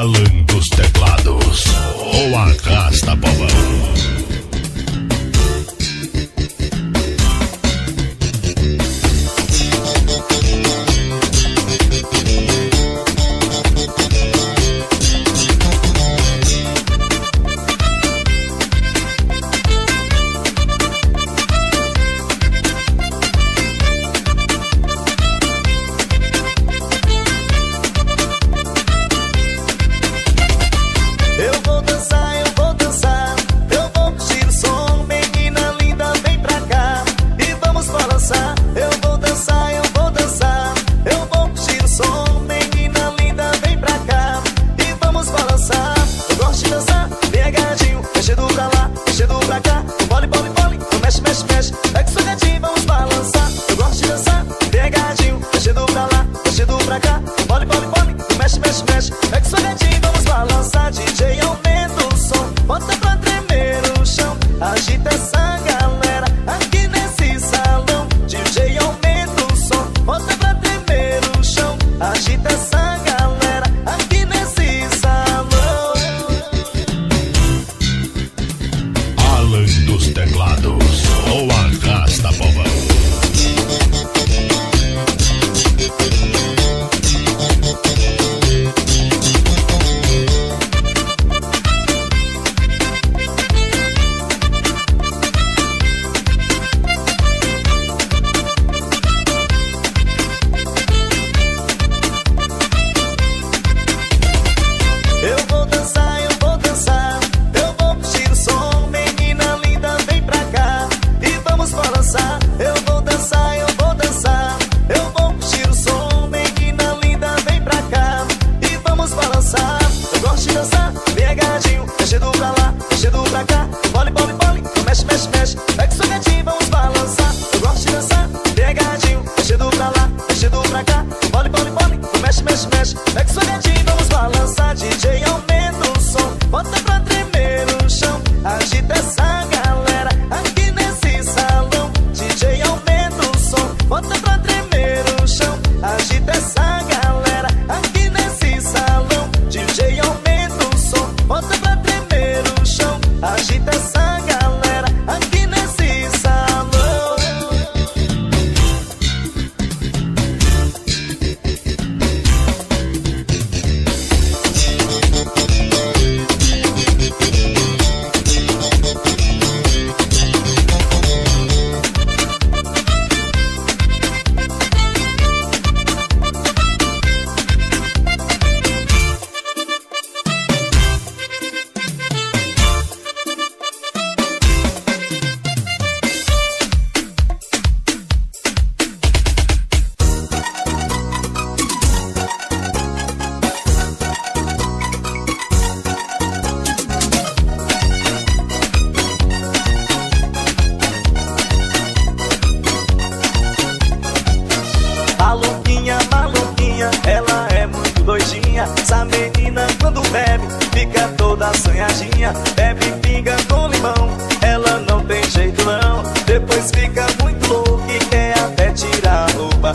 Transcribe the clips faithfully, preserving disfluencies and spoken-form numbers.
Falando os teclados, ou arrasta povão. Depois fica muito louco e quer até tirar a roupa.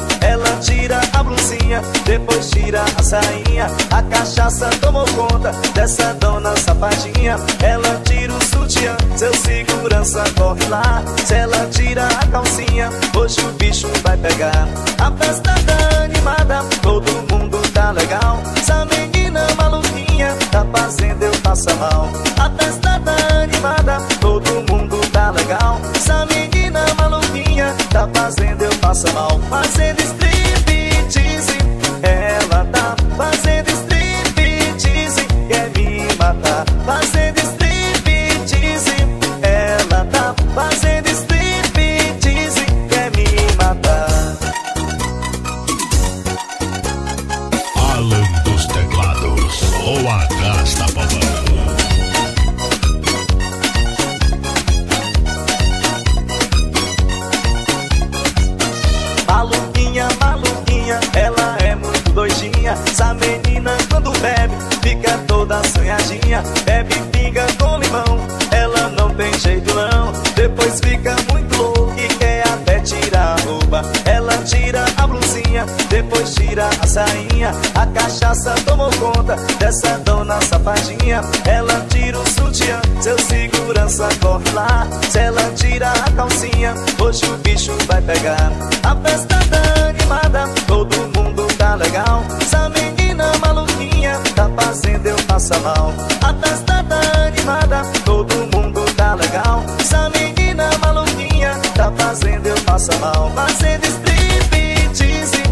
Ela tira a blusinha, novinha, depois tira a sainha. A cachaça tomou conta dessa dona safadinha. Ela tira o sutiã, seu segurança corre lá. Se ela tira a calcinha, hoje o bicho vai pegar. A festa tá animada, todo mundo tá legal. Essa menina maluquinha tá fazendo eu passar mal. A festa tá animada, todo mundo tá legal. Essa menina maluquinha tá fazendo eu passar mal. Fazendo striptease,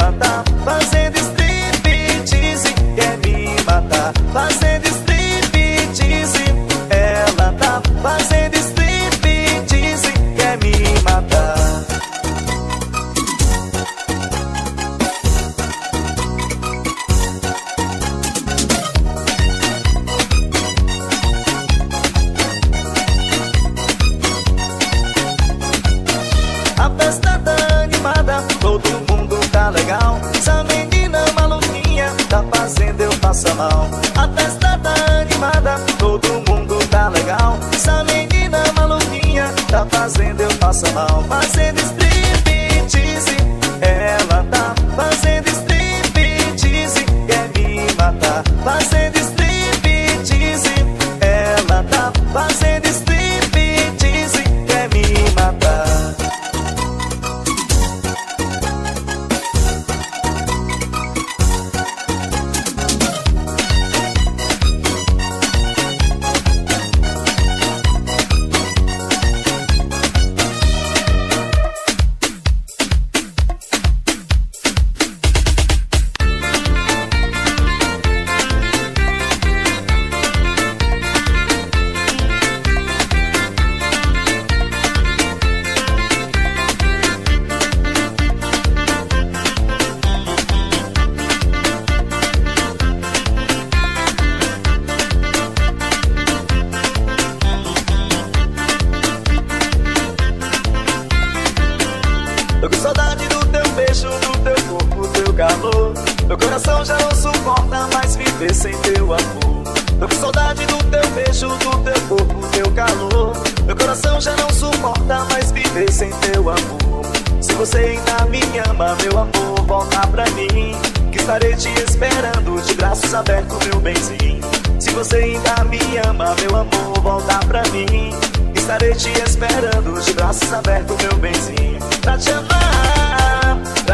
ela tá fazendo striptease, quer me matar. Fazendo striptease, ela tá fazendo striptease, quer me matar. A festa tá animada, todo mundo tá legal. Essa menina maluquinha tá fazendo eu passar mal. Fazendo striptease, ela tá fazendo striptease, quer me matar. Fazendo striptease, ela tá fazendo striptease, quer me matar. Pra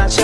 te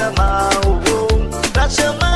amar, oh, pra te amar.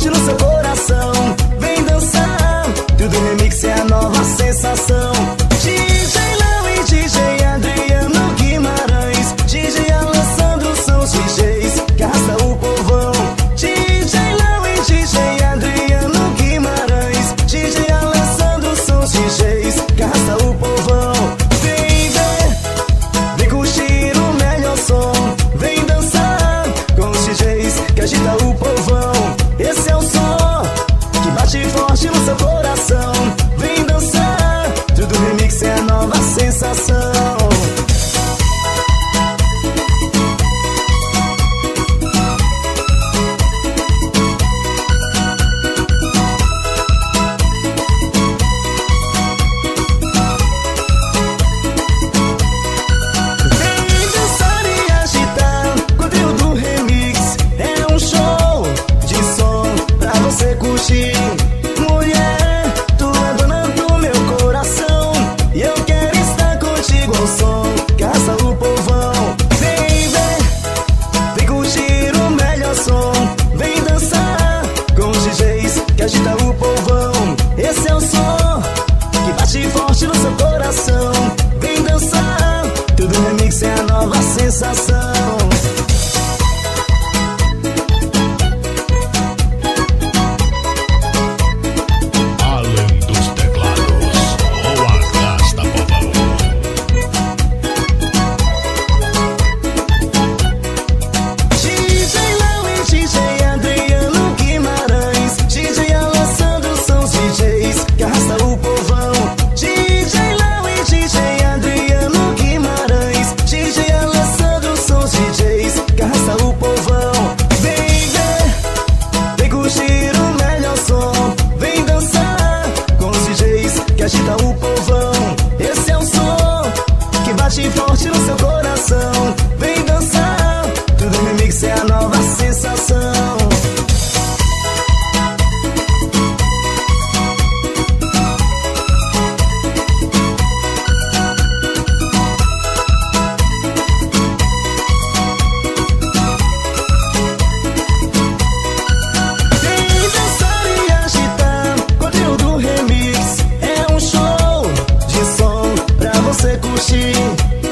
forte no seu coração. Vem dançar, tudo remix é a nova sensação. D J Lão e D J Adriano Guimarães, D J Alessandro são os D Js que arrastam o povão. D J Lão e D J Adriano Guimarães, D J Alessandro são os D Js que arrastam o povão. Vem ver, vem curtir o melhor som. Vem dançar com os D Js que agitam o povão. Esse é o som que bate forte no seu coração. Vem dançar, tudo remix é a nova sensação.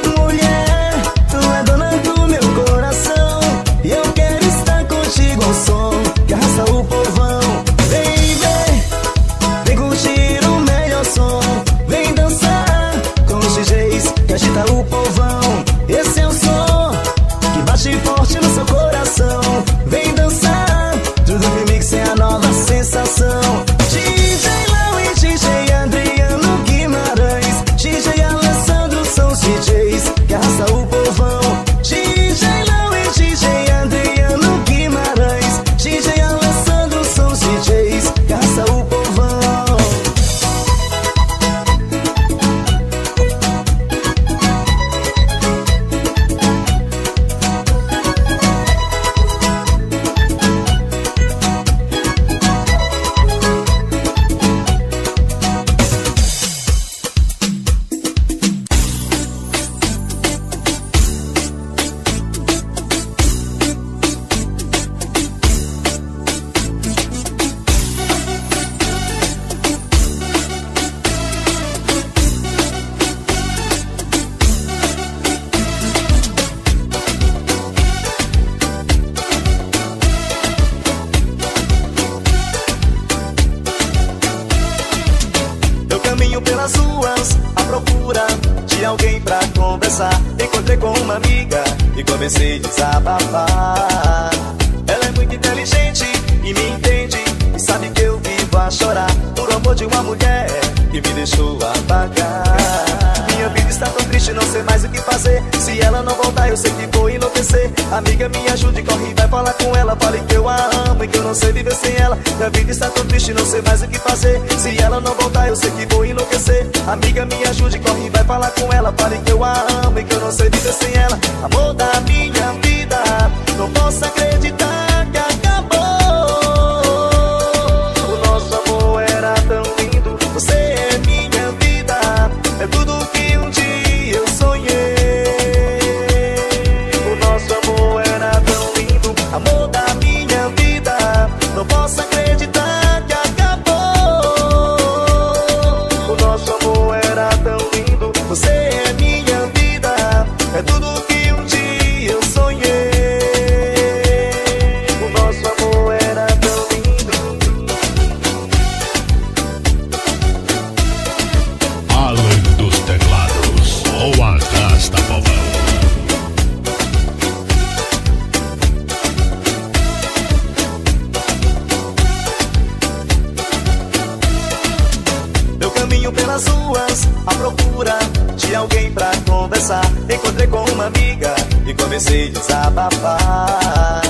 Mulher, tu é dona do meu coração, e eu quero estar contigo ao som que arrasta o povão. Vem ver, vem curtir o melhor som. Vem dançar com os D Js que agita o povão. Esse é o som que bate forte no seu coração. Vem dançar, tudo remix é a nova sensação. Forte no seu coração, vem dançar, tudo remix é a nova sensação. Mulher, tu é dona do meu coração, e eu quero estar contigo ao som que arrasa o povão. Vem ver, vem curtir o melhor som. Vem dançar com os D Js que agita o povão. Esse é o som que bate forte no seu coração. Vem dançar, tudo remix é a nova sensação. D J Lão e D J Adriano Guimarães, D J D Js que arrasa o povão. D J Lão e D J Adriano Guimarães, D J Alessandro são os D Js que arrasa o povão. Comecei a desabafar. Ela é muito inteligente e me entende, e sabe que eu vivo a chorar por amor de uma mulher que me deixou apagar. Minha vida está tão triste, não sei mais o que fazer. Se ela não voltar, eu sei que vou enlouquecer. Amiga, me ajude, corre, vai falar com ela. Fale que eu a amo e que eu não sei viver sem ela. Minha vida está tão triste, não sei mais o que fazer. Se ela não voltar, eu sei que vou enlouquecer. Amiga, me ajude, corre, vai falar com ela. Fale que eu a amo e que eu não sei viver sem ela. Amor da minha vida, não posso acreditar que acabou. O nosso amor era tão lindo. Você é minha vida, é tudo que um dia eu sonhei. Nosso amor era tão lindo, amor da minha vida, não posso acreditar. alguém pra conversar. Encontrei com uma amiga e comecei a desabafar.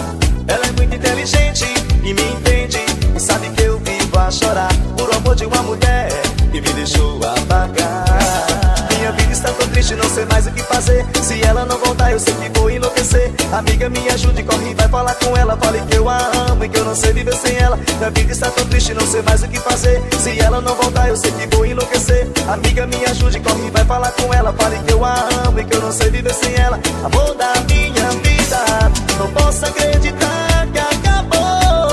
Ela é muito inteligente e me entende, sabe que eu vivo a chorar por amor de uma mulher que me deixou apagar. Minha vida está tão triste, não sei mais o que fazer. Se ela não voltar, eu sei que vou enlouquecer. Amiga, me ajude, corre, vai falar com ela. Fale que eu a amo e que eu não sei viver sem ela. Minha vida está tão triste, não sei mais o que fazer. Se ela não voltar, eu sei que vou enlouquecer. Amiga, me ajude, corre, vai falar com ela. Fale que eu a amo e que eu não sei viver sem ela. Amor da minha vida, não posso acreditar que acabou.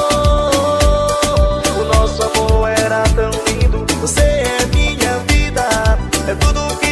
O nosso amor era tão lindo. Você é minha vida, é tudo o que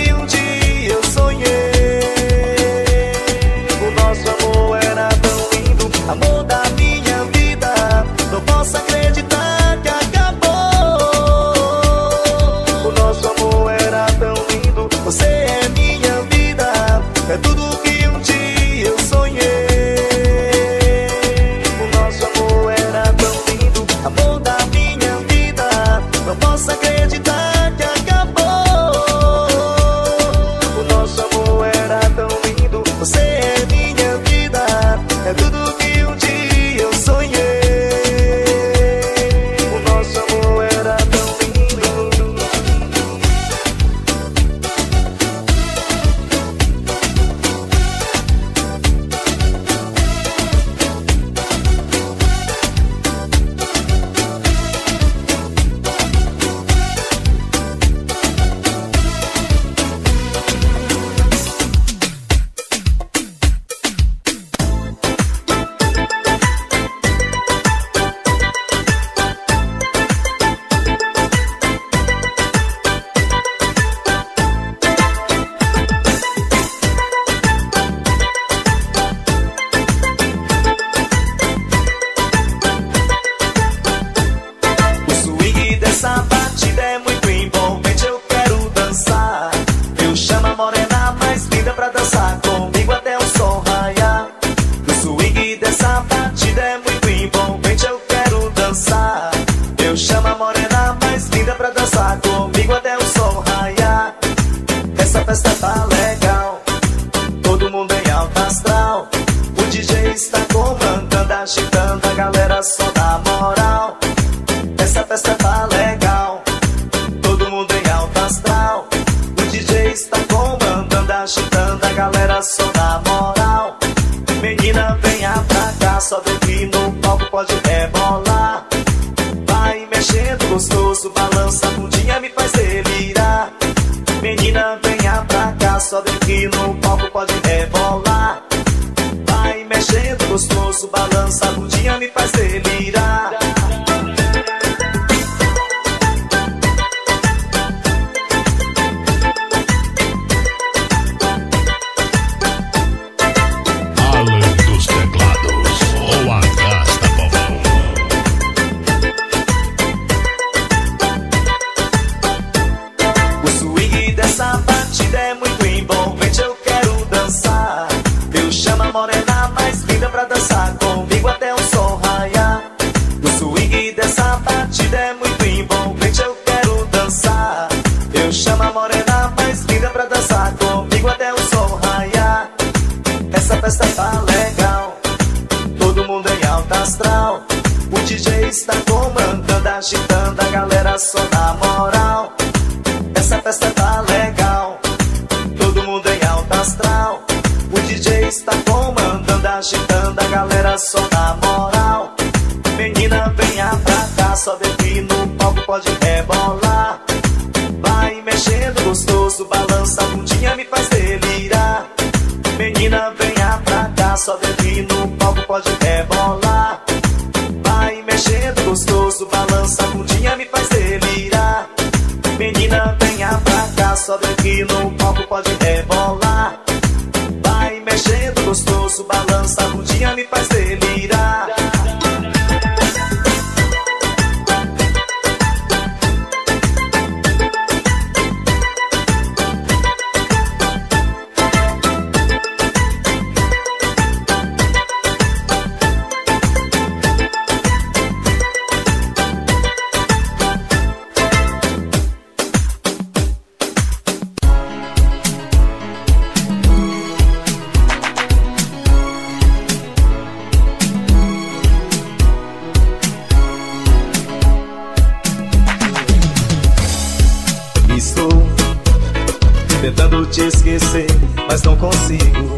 te esquecer, mas não consigo.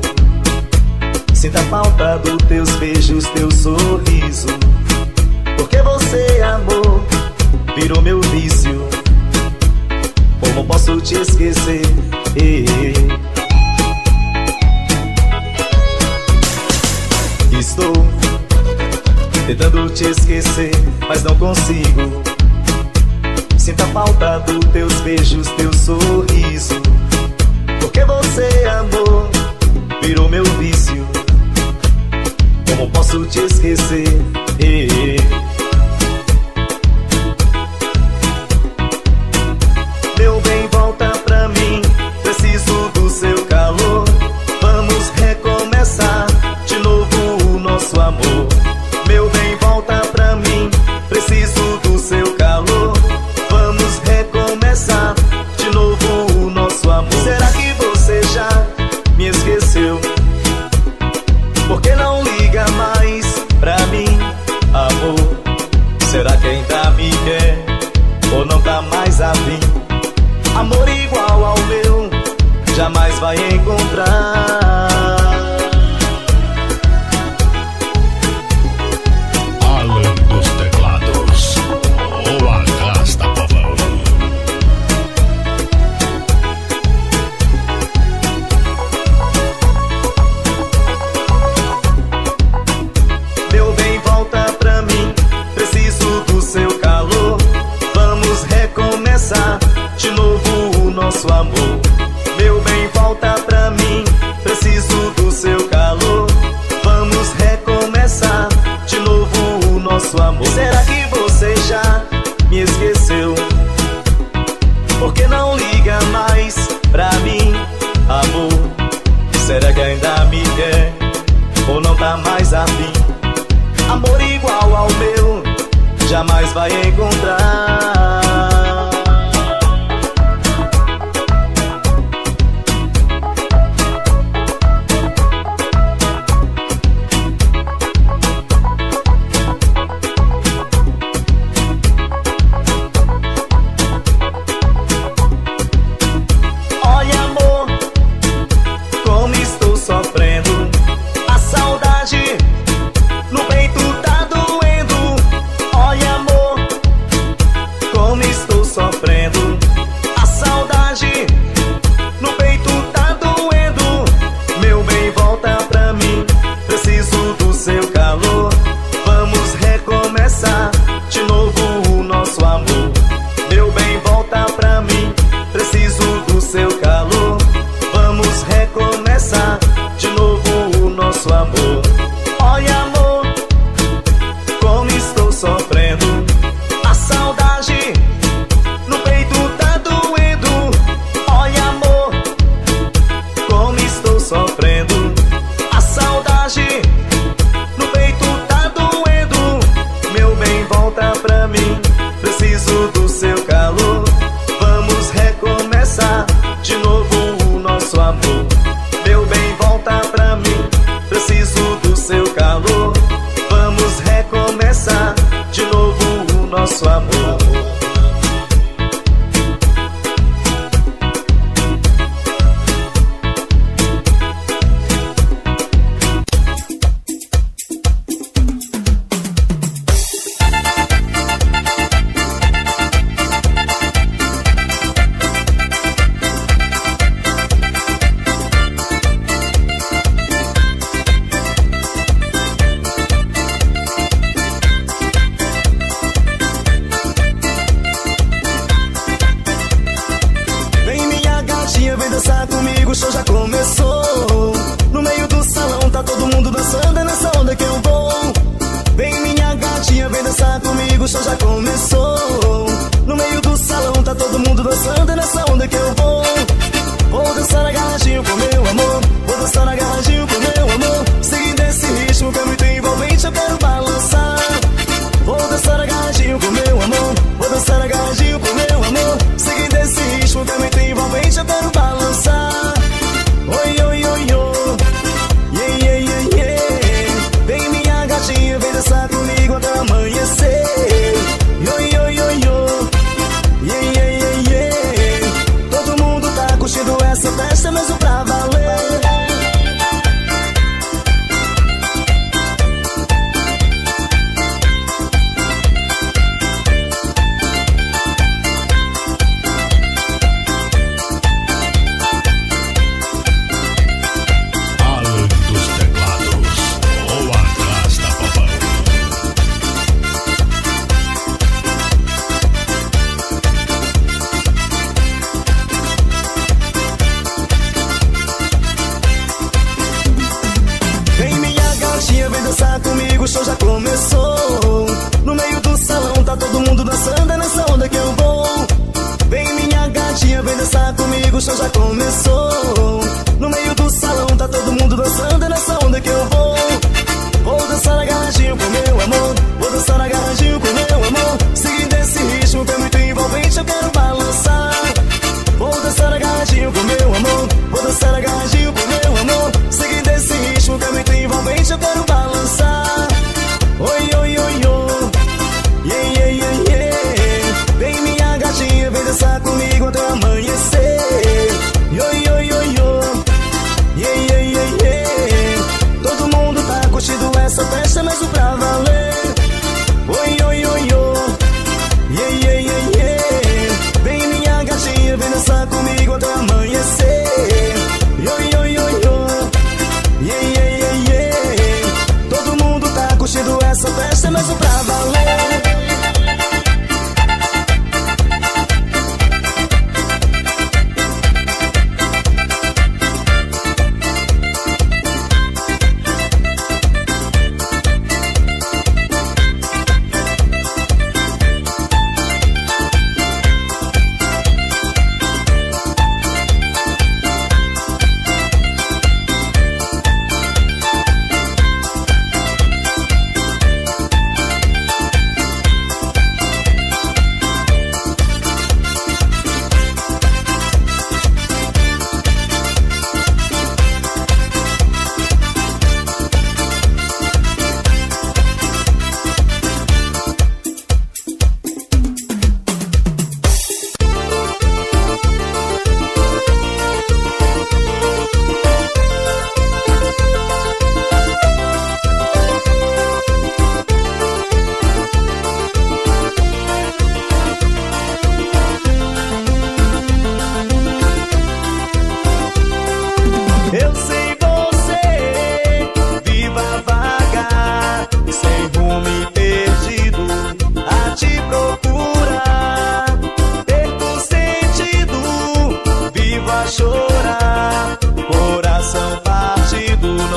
Sinto a falta dos teus beijos, teu sorriso. Porque você, amor, virou meu vício. Como posso te esquecer? Ei, ei. Estou tentando te esquecer, mas não consigo. Sinto a falta dos teus beijos, teu sorriso. Porque você, amor, virou meu vício. Como posso te esquecer? Ei, ei. Meu bem, volta pra mim, preciso do seu calor. Vamos recomeçar de novo o nosso amor. Meu bem, volta pra mim, preciso do seu calor. Vamos recomeçar de novo o nosso amor. Será que você já me esqueceu? Por que não liga mais pra mim, amor? Será que ainda me quer ou não tá mais a fim? Amor igual ao meu jamais vai encontrar. De novo o nosso amor. Meu bem, volta pra mim, preciso do seu calor. Vamos recomeçar de novo o nosso amor. Será que você já me esqueceu? Por que não liga mais pra mim, amor? Será que ainda me quer ou não tá mais a fim? Amor igual ao meu jamais vai encontrar. Meu bem, volta pra mim, preciso do seu calor. o show já começou. No meio do salão tá todo mundo dançando, é nessa onda que eu vou. Vem minha gatinha, vem dançar comigo, o show já começou. No meio do salão tá todo mundo dançando, é nessa onda que eu vou. Vou dançar agarradinho com meu amor, vou dançar agarradinho com meu amor. Seguindo esse ritmo que é muito envolvente, eu quero balançar. Vou dançar agarradinho com meu amor, vou dançar agarradinho com meu amor. Seguindo esse ritmo que é muito envolvente, eu quero balançar. Oi, oi, oi, oi, yeah, yeah, yeah, yeah. Vem minha gatinha, vem dançar comigo até amanhecer. Oi, oi, oi, oi, yeah, yeah, yeah, yeah. Todo mundo tá curtindo essa festa, mas o pra valer. Oi, oi, oi, oi, yeah, yeah, yeah, yeah. Vem minha gatinha, vem dançar comigo até amanhecer. Oi, oi, oi, oi, yeah, yeah, yeah, yeah. Todo mundo tá curtindo essa festa, mas o pra valer.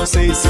Sem fim.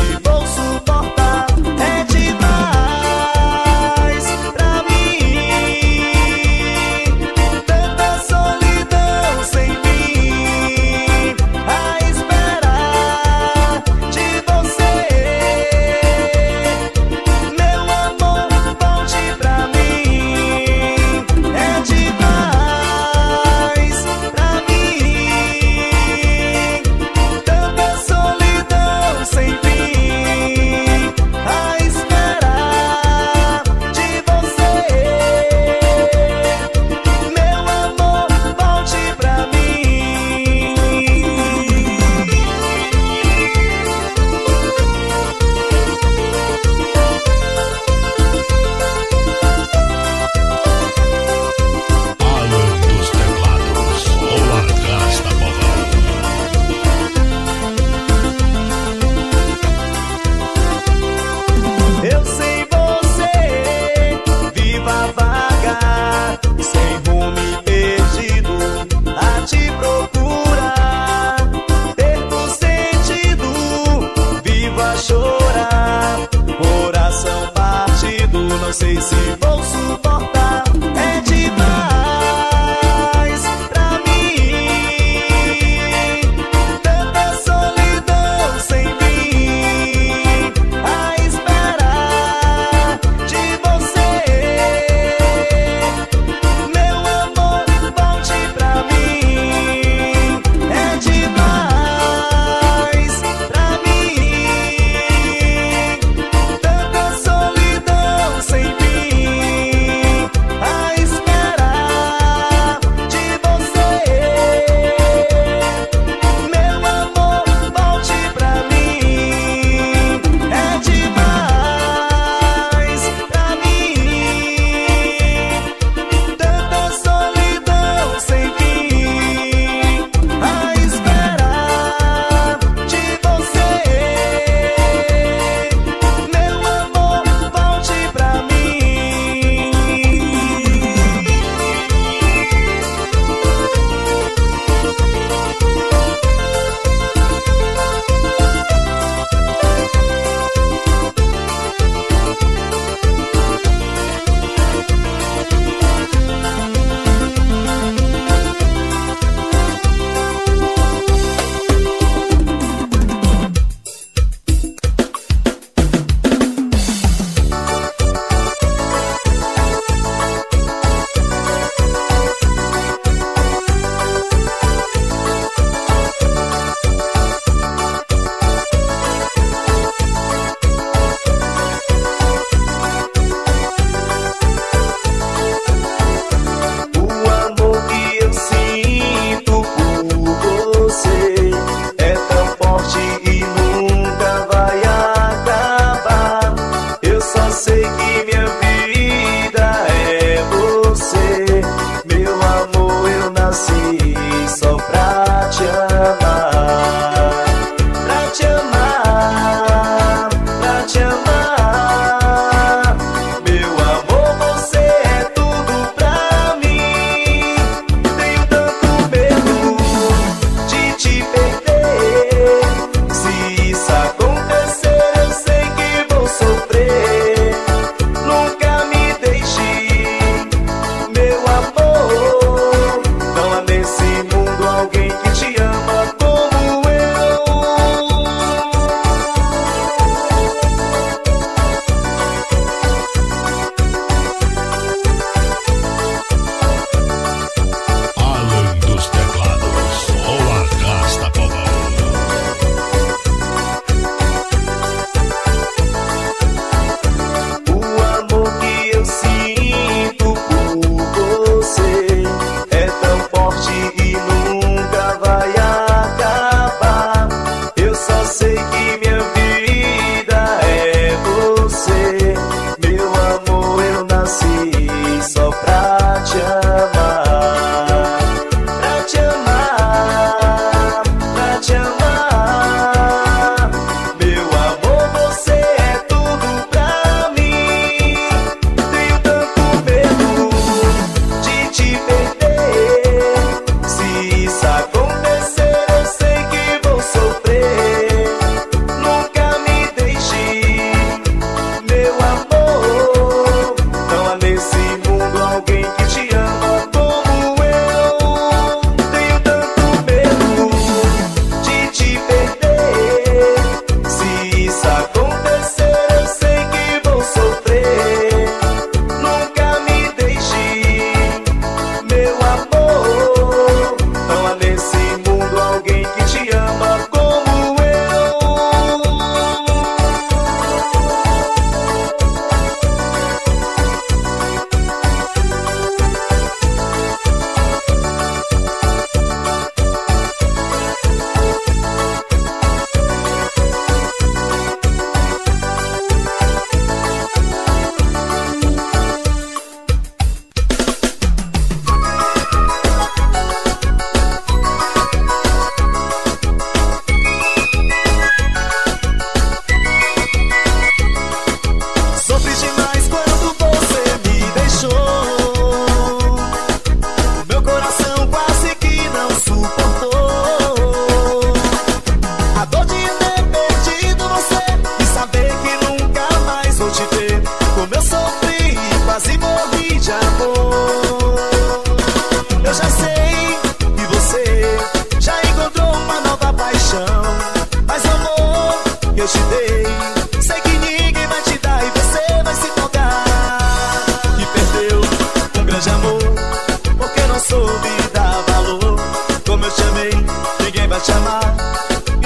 pra te amar,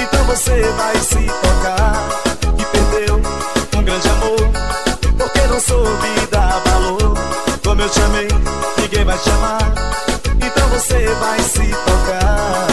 então você vai se tocar que perdeu um grande amor, porque não soube dar valor. Como eu te amei, ninguém vai te amar, então você vai se tocar.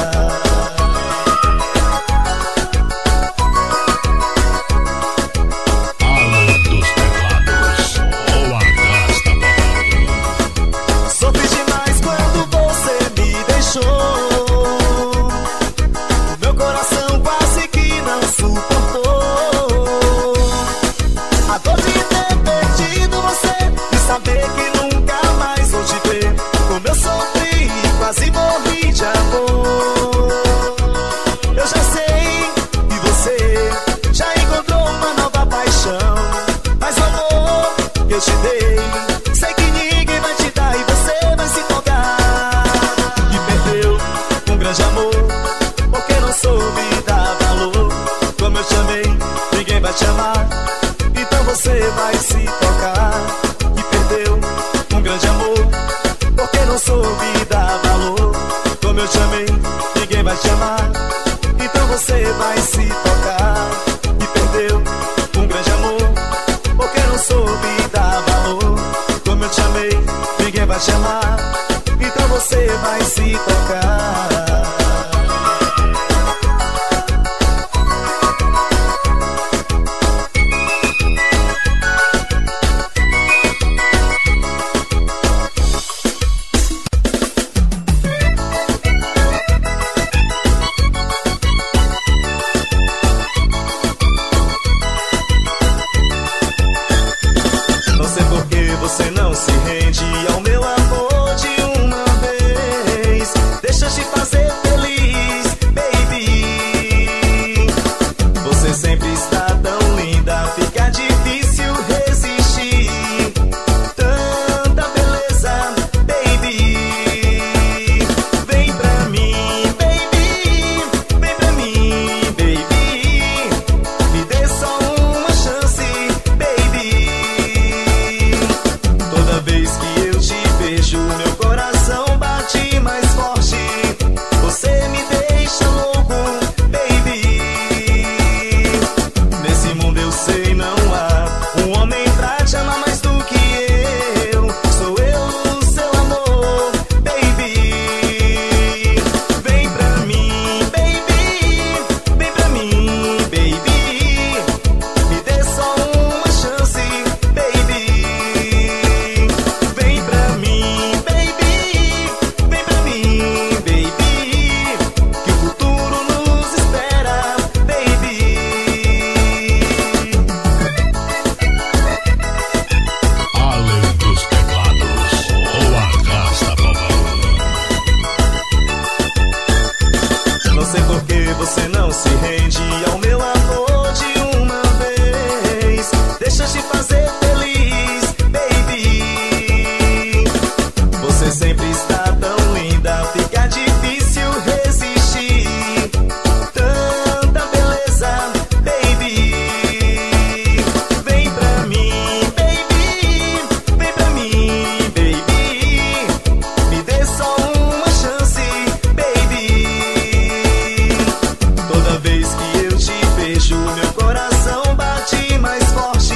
Vez que eu te vejo, meu coração bate mais forte.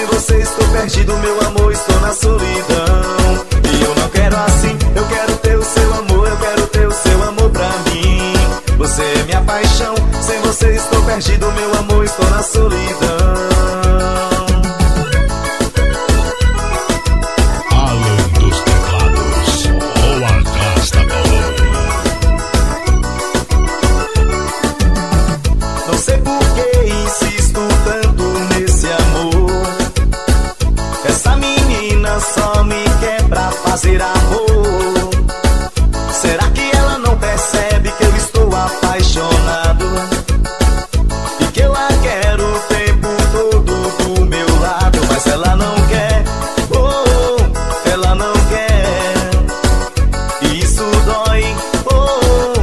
sem você estou perdido, meu amor, estou na solidão. E eu não quero assim, eu quero ter o seu amor, eu quero ter o seu amor pra mim. Você é minha paixão, sem você estou perdido, meu amor, estou na solidão. Fazer amor. Será que ela não percebe que eu estou apaixonado e que ela quer o tempo todo do meu lado? Mas ela não quer, oh, ela não quer. E isso dói, oh,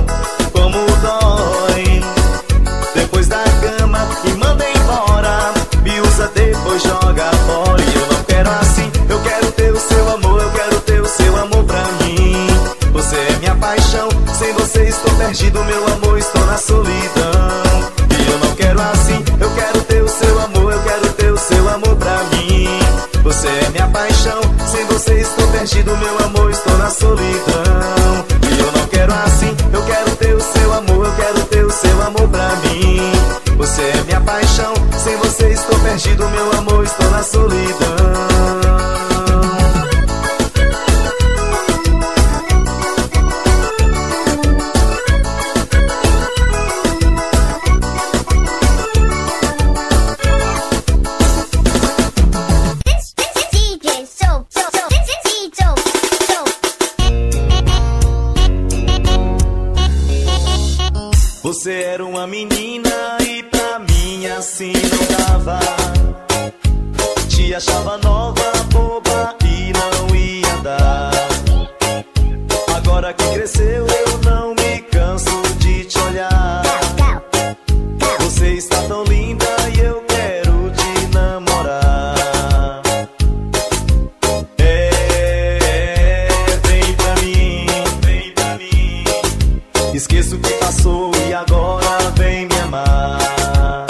como dói. Depois da cama me manda embora, me usa depois joga fora. E eu não quero assim, eu quero ter o seu amor, eu quero seu amor pra mim. Você é minha paixão, sem você estou perdido, meu amor, estou na solidão. E eu não quero assim, eu quero ter o seu amor, eu quero ter o seu amor pra mim. Você é minha paixão, sem você estou perdido, meu amor, estou na solidão. E eu não quero assim, eu quero ter o seu amor, eu quero ter o seu amor pra mim. Você é minha paixão, sem você estou perdido, meu amor, estou na solidão. Você era uma menina e pra mim assim não dava. Te achava nova, boba e não ia dar. Agora que cresceu eu não me canso de te olhar. Você está tão linda e eu quero te namorar. É, vem pra mim, vem pra mim. Esqueço o que passou. Agora vem me amar.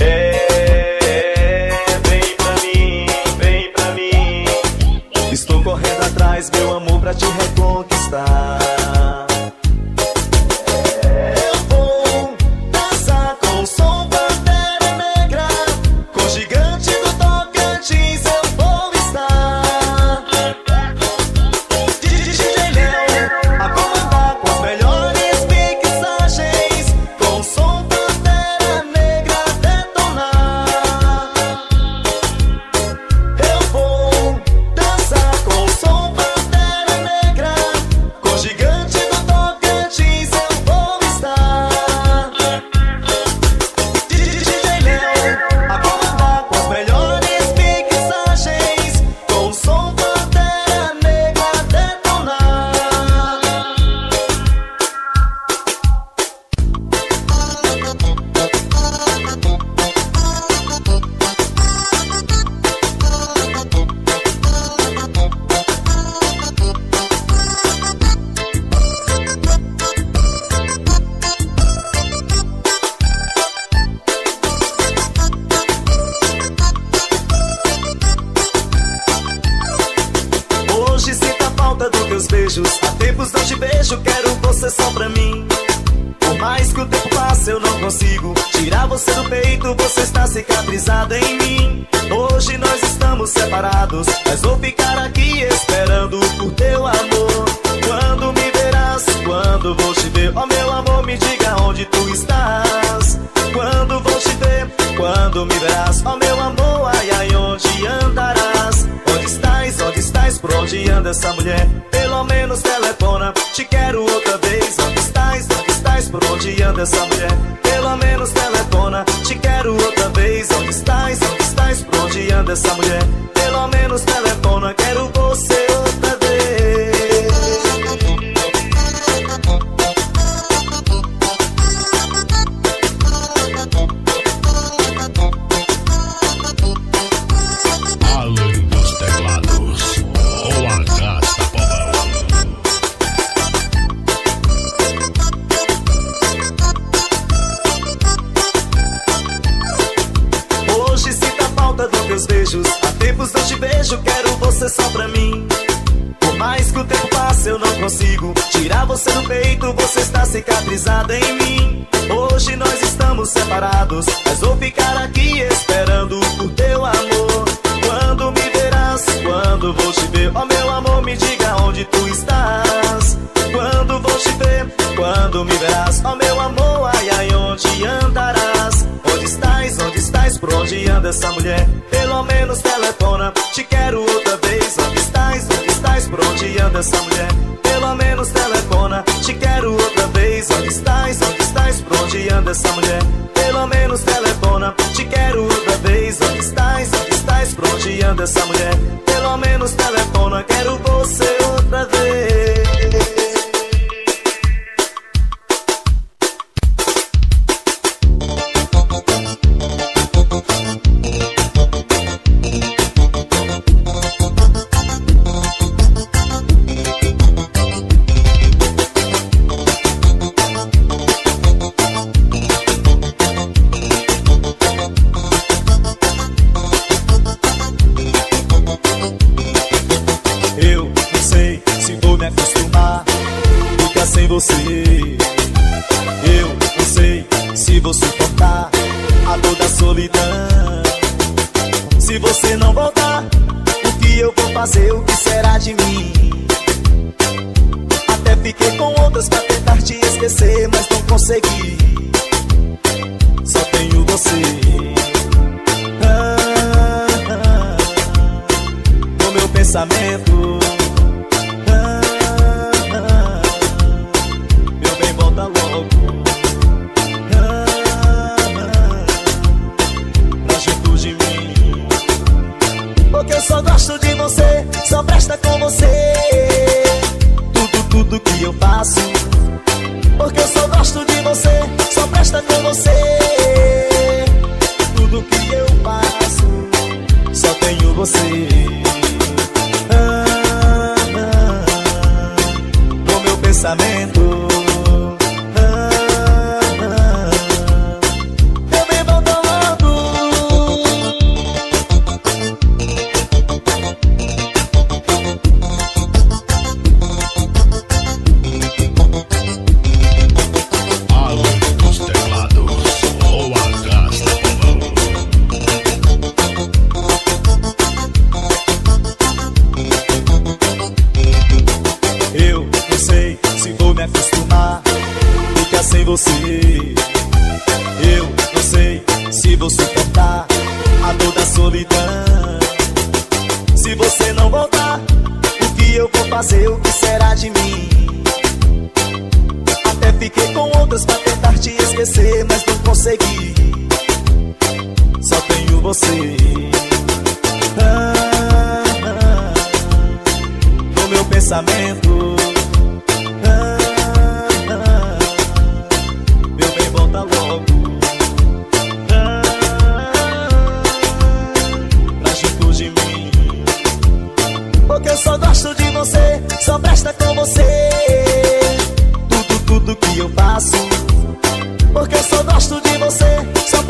É, vem pra mim, vem pra mim. Estou correndo atrás, meu amor, pra te reconquistar. Eu vou dançar com o som Pantera Negra, com o gigante do Tocantins eu vou estar. D J Léo, a comandar com os melhores. faço, eu não consigo tirar você do peito, você está cicatrizado em mim. Hoje nós estamos separados, mas vou ficar aqui esperando por teu amor. Quando me verás, quando vou te ver, ó meu amor, me diga onde tu estás. Quando vou te ver, quando me verás, ó meu amor, ai ai, onde andarás? Onde estás, onde estás, por onde anda essa mulher? Pelo menos telefona, te quero outra vez. Onde estás, onde estás, por onde anda essa mulher? Pelo menos telefona, te quero outra vez. Onde estás, onde estás, por onde anda essa mulher? Pelo menos telefona, quero você outra vez. Há tempos não te vejo, quero você só pra mim. Por mais que o tempo passe, eu não consigo tirar você do peito, você está cicatrizado em mim. Hoje nós estamos separados, mas vou ficar aqui esperando por teu amor. Quando me verás, quando vou te ver, ó meu amor, me diga onde tu estás. Quando vou te ver, quando me verás, ó meu amor, ai ai, onde andarás? Onde estás, onde estás, por onde anda essa mulher? Pelo menos telefona, te quero outra vez. Onde estás, onde estás, por onde anda essa mulher? Pelo menos telefona, te quero outra vez. Onde estás, onde estás, por onde anda essa mulher? Pelo menos telefona, te quero outra vez. Onde estás, onde estás, por onde anda essa mulher? Pelo menos telefona, quero você outra vez. Eu não sei se vou suportar a dor da solidão. Se você não voltar, o que eu vou fazer? O que será de mim? Até fiquei com outras pra tentar te esquecer, mas não consegui. Só tenho você. Ah, ah, ah, no meu pensamento. Só gosto de você, só presta com você. Tudo, tudo que eu faço, porque eu só gosto de você, só presta com você. Tudo que eu faço, só tenho você. Ah, ah, no meu pensamento. Eu não sei se vou suportar a dor da solidão. Se você não voltar, o que eu vou fazer? O que será de mim? Até fiquei com outras pra tentar te esquecer, mas não consegui. Só tenho você. Ah, ah, ah, no meu pensamento. Só gosto de você, só presta com você. Tudo, tudo que eu faço, porque eu só gosto de você, só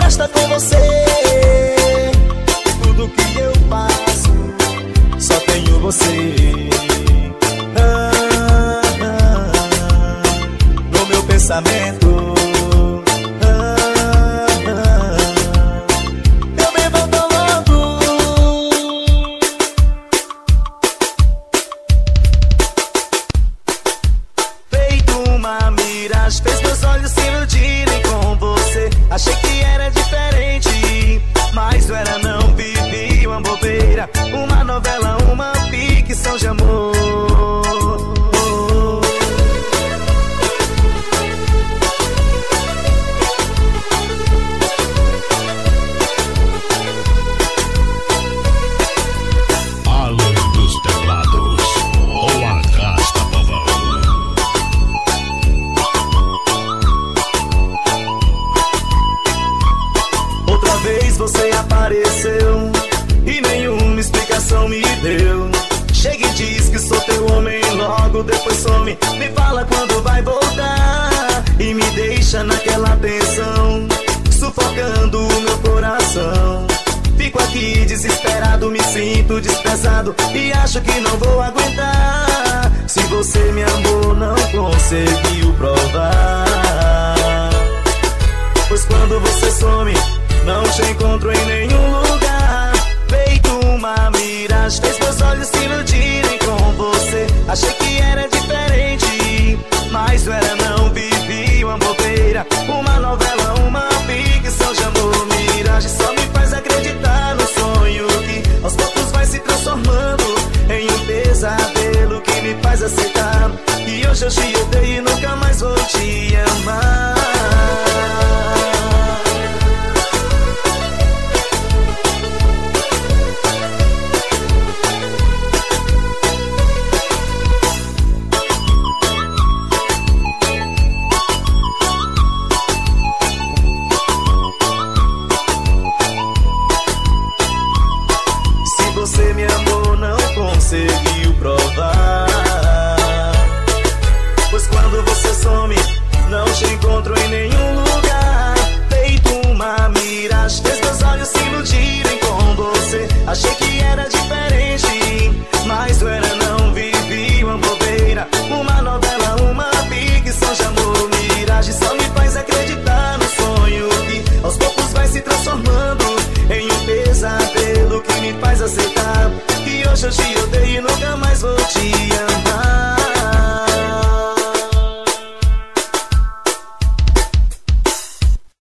você apareceu e nenhuma explicação me deu. Chega e diz que sou teu homem, logo depois some. Me fala quando vai voltar e me deixa naquela tensão, sufocando o meu coração. Fico aqui desesperado, me sinto desprezado e acho que não vou aguentar. Se você me amou, não conseguiu provar, pois quando você some, não te encontro em nenhum lugar. Feito uma miragem, fez meus olhos se iludirem com você. Achei que era diferente, mas não era não, vivi uma bobeira, uma novela, uma ficção de amor. Miragem só me faz acreditar no sonho que aos poucos vai se transformando em um pesadelo que me faz aceitar e hoje eu te odeio e nunca mais vou te amar. Aceitar, e hoje eu te odeio e nunca mais vou te amar.